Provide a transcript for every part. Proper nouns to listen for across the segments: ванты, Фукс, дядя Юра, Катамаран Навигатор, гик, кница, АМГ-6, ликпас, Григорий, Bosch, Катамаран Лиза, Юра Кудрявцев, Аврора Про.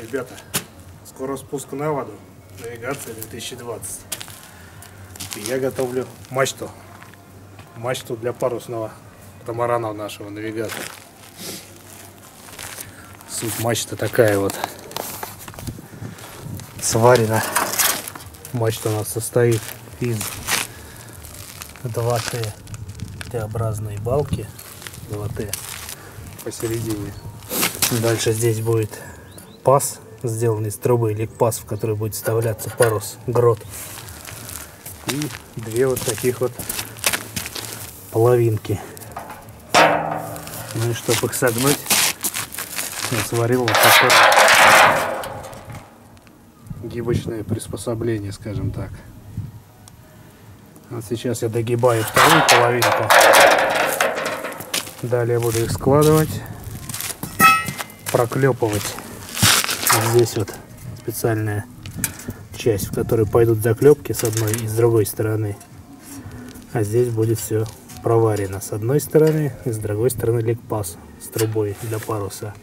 ребята, скоро спуск на воду. Навигация 2020. И я готовлю мачту. Мачту для парусного катамарана нашего навигатора. Суть мачты такая вот. Сварена. Мачта у нас состоит из 2Т Т-образные балки. 2Т посередине. Дальше здесь будет паз, сделан из трубы, или паз, в который будет вставляться парус, грот. И две вот таких вот половинки. Ну и чтобы их согнуть, я сварил вот такое гибочное приспособление, скажем так. Вот сейчас я догибаю вторую половинку. Далее буду их складывать, проклепывать. Вот здесь вот специальная часть, в которой пойдут заклепки с одной и с другой стороны. А здесь будет все проварено с одной стороны и с другой стороны ликпас с трубой для паруса.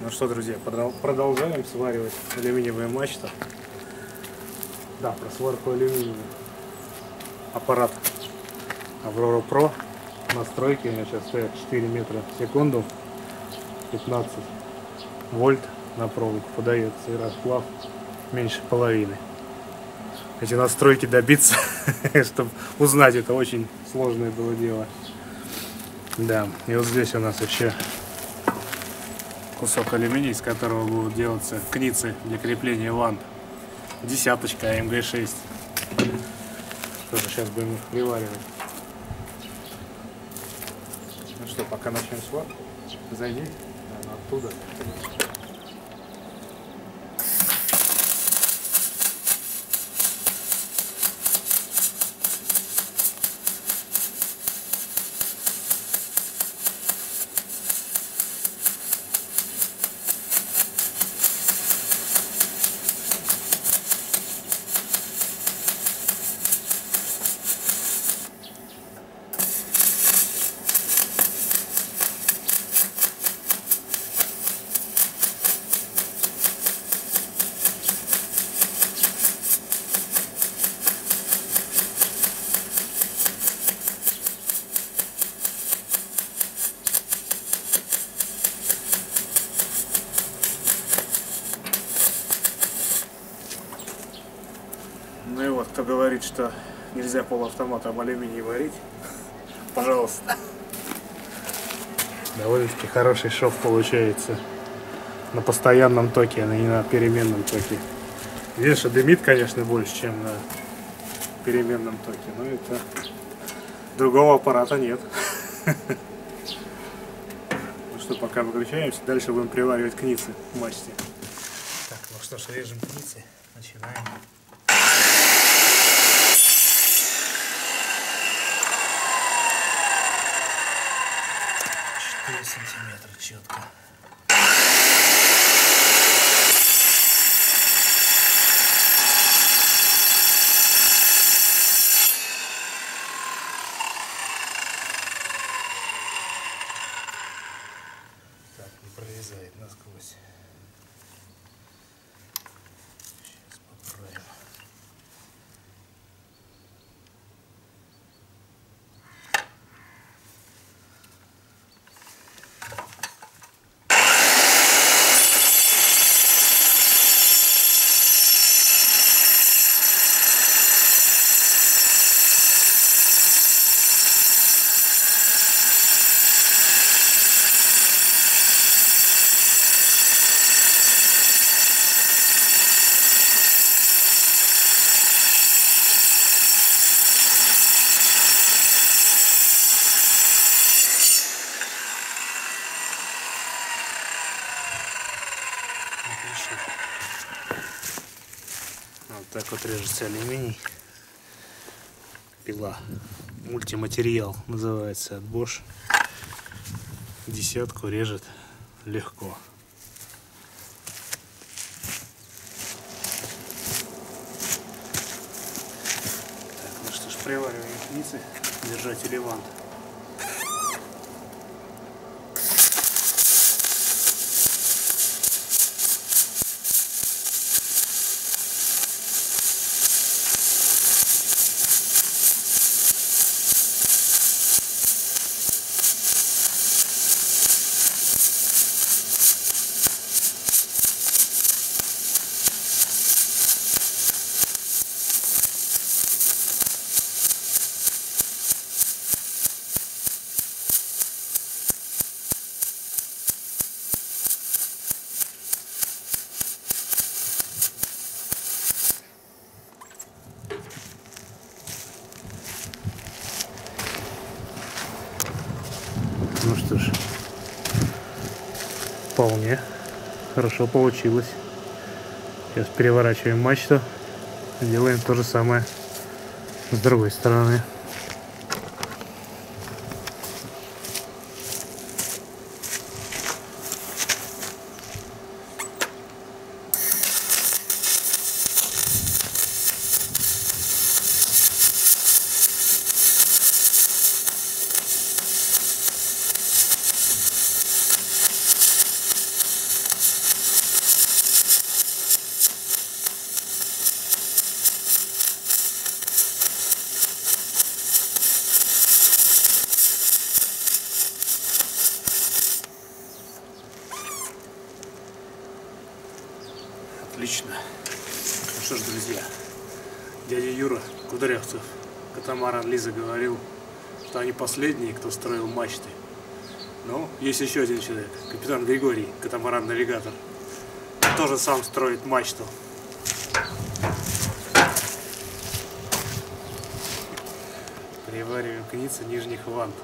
Ну что, друзья, продолжаем сваривать алюминиевые мачты. Да, про сварку алюминия. Аппарат Аврора Про. Настройки у меня сейчас стоят 4 метра в секунду. 15 вольт на проволоку подается, и расплав меньше половины. Эти настройки добиться, чтобы узнать, это очень сложное было дело. Да, и вот здесь у нас еще кусок алюминия, из которого будут делаться кницы для крепления ламп. Десяточка АМГ-6. Тоже сейчас будем их приваривать. Ну что, пока начнем сварку. Зайди, наверное, оттуда. Ну и вот, кто говорит, что нельзя полуавтоматом алюминий варить, пожалуйста. Довольно-таки хороший шов получается на постоянном токе, а не на переменном токе. Видишь, дымит, конечно, больше, чем на переменном токе, но это другого аппарата нет. Ну что, пока выключаемся, дальше будем приваривать кницы в мачте. Так, ну что ж, режем кницы, начинаем. Сантиметра четко. Так, не пролезает насквозь. Сейчас поправим. Вот так вот режется алюминий. Пила. Мультиматериал называется от Bosch. Десятку режет легко. Так, ну что ж, привариваем кницы. Держатель вант. Ну что ж, вполне хорошо получилось. Сейчас переворачиваем мачту, делаем то же самое с другой стороны. Отлично. Ну что ж, друзья, дядя Юра Кудрявцев, Катамаран Лиза, говорил, что они последние, кто строил мачты. Но есть еще один человек, капитан Григорий, Катамаран Навигатор. Он тоже сам строит мачту. Привариваем кницы нижних вант.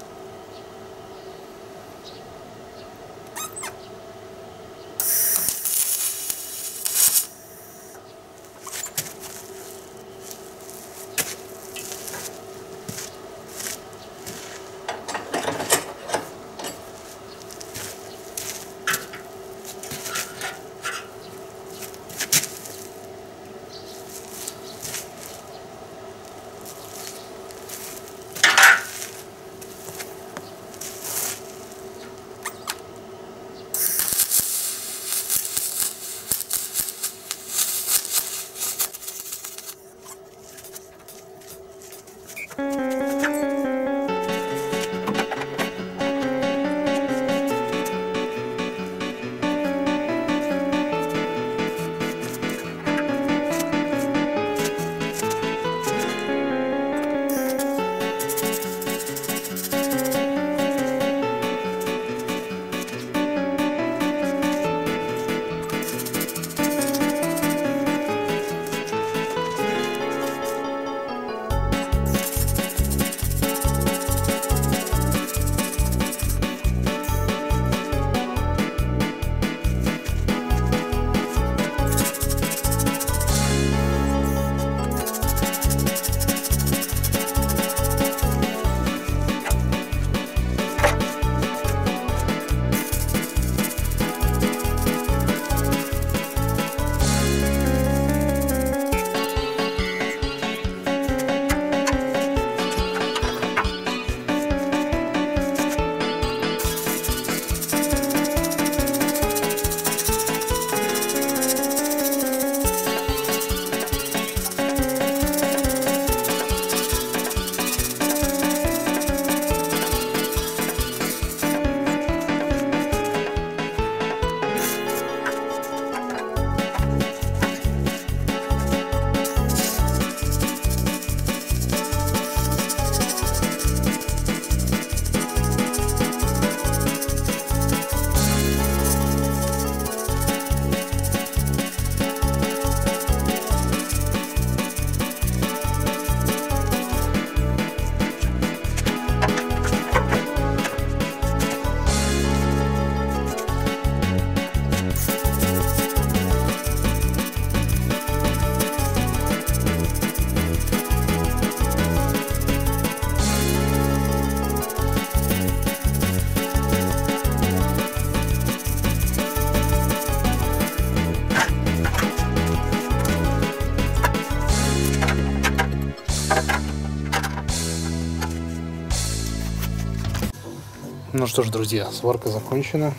Ну что ж, друзья, сварка закончена.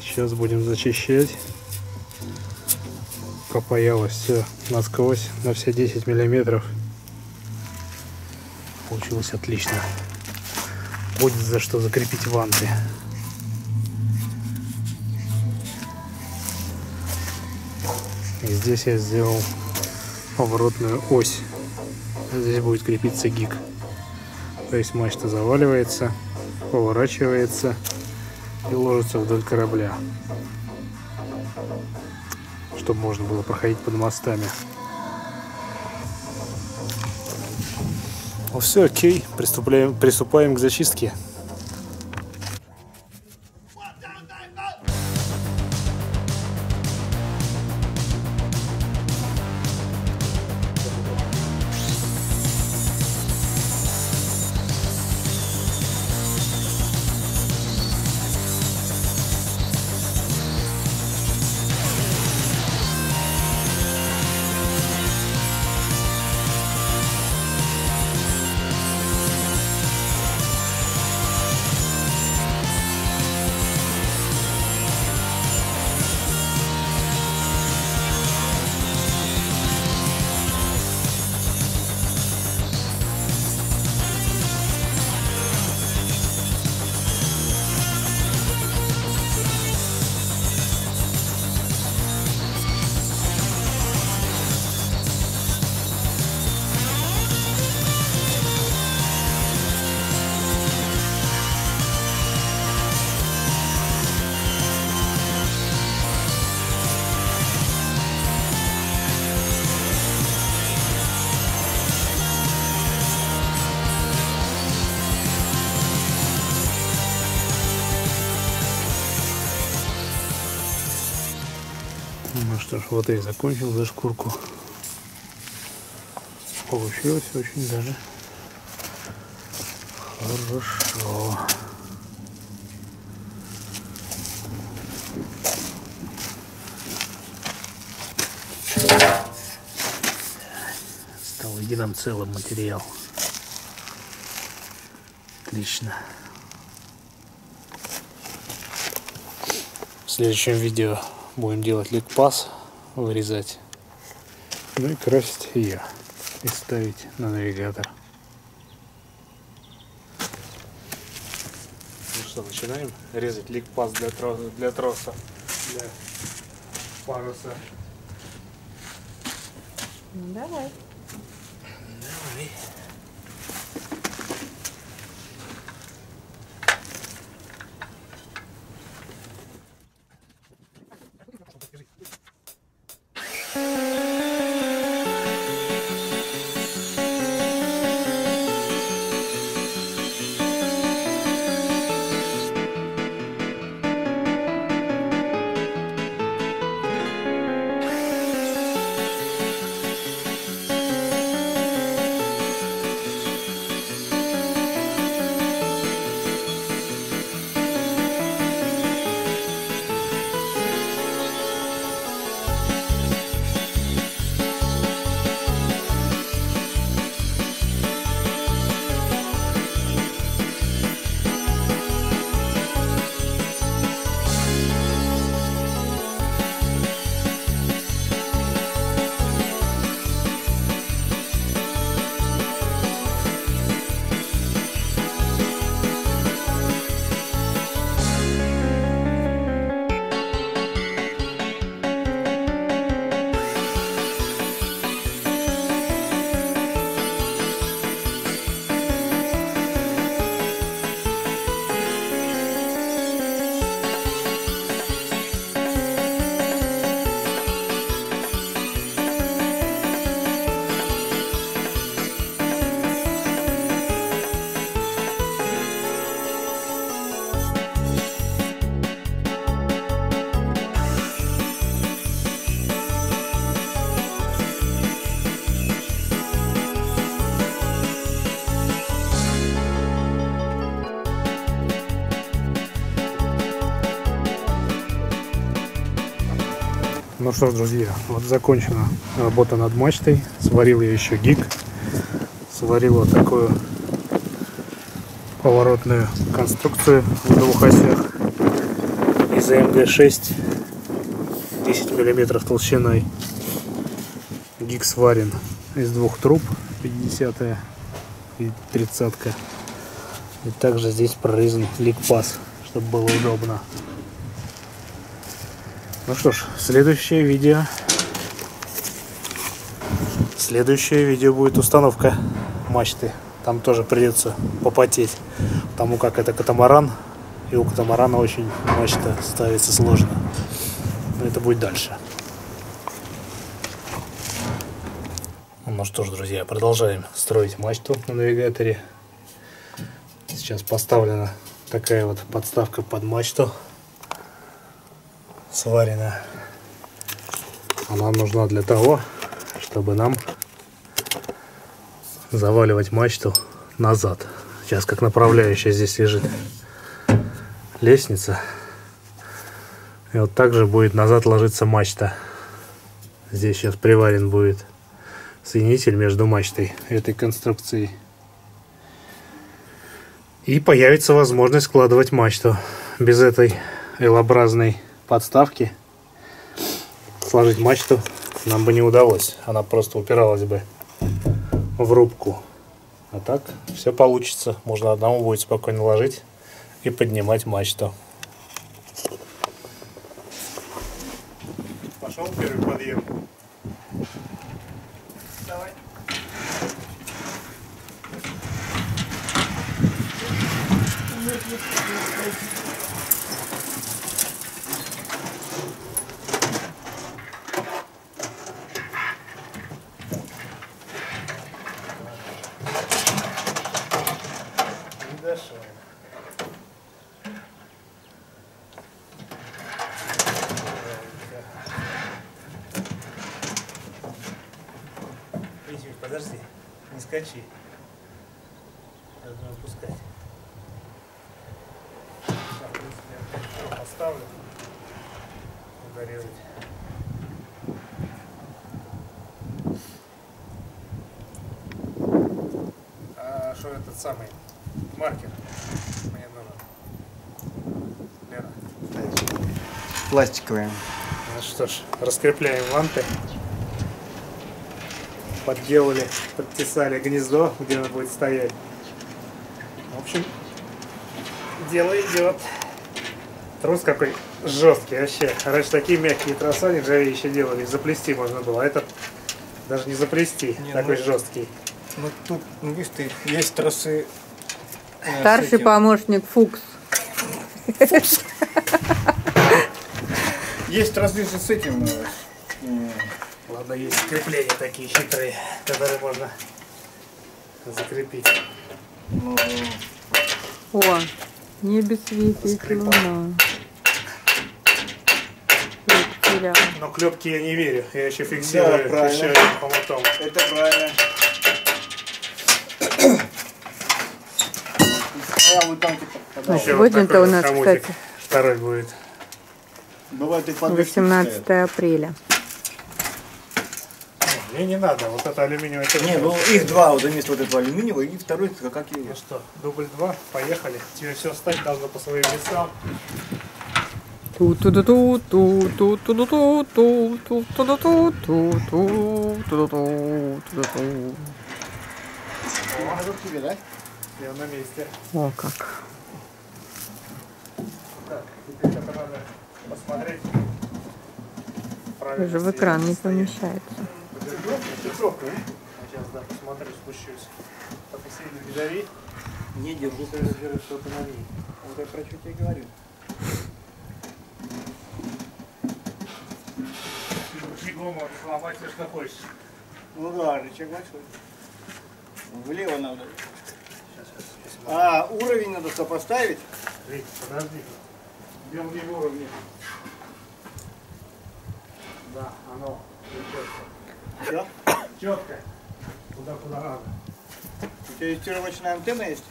Сейчас будем зачищать. Попаялось все насквозь, на все 10 миллиметров. Получилось отлично. Будет за что закрепить ванты. И здесь я сделал поворотную ось. Здесь будет крепиться гик. То есть мачта заваливается, поворачивается и ложится вдоль корабля, чтобы можно было проходить под мостами. Ну все, окей, приступаем к зачистке. Ну что ж, вот я и закончил за шкурку. Получилось очень даже хорошо. Стал единым целым материал. Отлично. В следующем видео будем делать ликпас, вырезать, ну и красить ее, и ставить на навигатор. Ну что, начинаем резать ликпас для паруса. Ну давай. Давай. Ну что ж, друзья, вот закончена работа над мачтой. Сварил я еще гик. Сварил вот такую поворотную конструкцию в двух осях из АМГ-6 10 мм толщиной. Гиг сварен из двух труб, 50 и 30. И также здесь прорезан ликпас, чтобы было удобно. Ну что ж, следующее видео будет установка мачты. Там тоже придется попотеть, потому как это катамаран, и у катамарана очень мачта ставится сложно. Но это будет дальше. Ну что ж, друзья, продолжаем строить мачту на навигаторе. Сейчас поставлена такая вот подставка под мачту. Сварена. Она нужна для того, чтобы нам заваливать мачту назад. Сейчас как направляющая здесь лежит лестница. И вот так же будет назад ложиться мачта. Здесь сейчас приварен будет соединитель между мачтой и этой конструкцией. И появится возможность складывать мачту. Без этой L-образной подставки сложить мачту нам бы не удалось. Она просто упиралась бы в рубку. А так все получится. Можно одному будет спокойно ложить и поднимать мачту. Пошел первый подъем. Давай. Подожди, не скачи. Надо опускать. Сейчас поставлю. Угорелый. А что этот самый маркер? Мне нужен. Лера. Пластиковая. Ну что ж, раскрепляем лампы. Подделали, подтесали гнездо, где она будет стоять. В общем, дело идет. Трус какой жесткий вообще. Раньше такие мягкие троса нержавеющие делали, заплести можно было. А этот даже не заплести, такой жесткий. Ну тут, ну, видишь ты, есть тросы. Старший помощник Фукс. Фукс. Есть тросы с этим. Ладно, есть крепления такие хитрые, которые можно закрепить. Ну... О, небе светит луна. Но клепки я не верю, я еще фиксирую, да, еще одним полотом. Это правильно. А, сегодня-то у нас, кстати, второй будет. 18 апреля. Мне не надо, вот это алюминиевая. Не, ну их два, вот заместо вот этого алюминиевого и второй, как и... Ну что, дубль два, поехали. Тебе все встать должно по своим местам. Да? Я на месте. О, как. Так, теперь это надо посмотреть. Даже в экран не помещается. Часовка, сейчас, да, посмотрю, спущусь. Пока сильно не дави. Не держу, держу что-то на ней. Вот я про что тебе говорю. Фигу можно сломать, все что хочешь. Ну да, рычаг большой. Влево надо. Сейчас, а, уровень надо сопоставить. Рик, подожди. Бел не в уровне. Да, оно включается. Все? Четко. Куда надо. У тебя тестировочная антенна есть?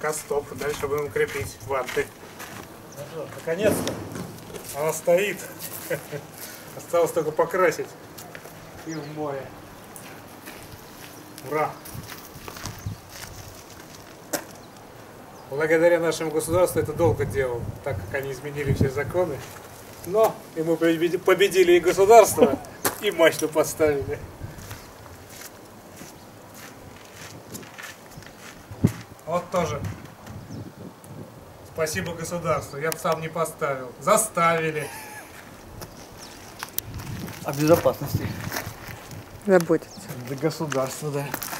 пока стоп. Дальше будем крепить ванты. Ну, наконец-то она стоит. Осталось только покрасить. И в море. Ура! Благодаря нашему государству это долго делал, так как они изменили все законы. Но и мы победили и государство, и мачту поставили. Вот тоже. Спасибо государству, я бы сам не поставил. Заставили. О безопасности заботиться. До государства, да.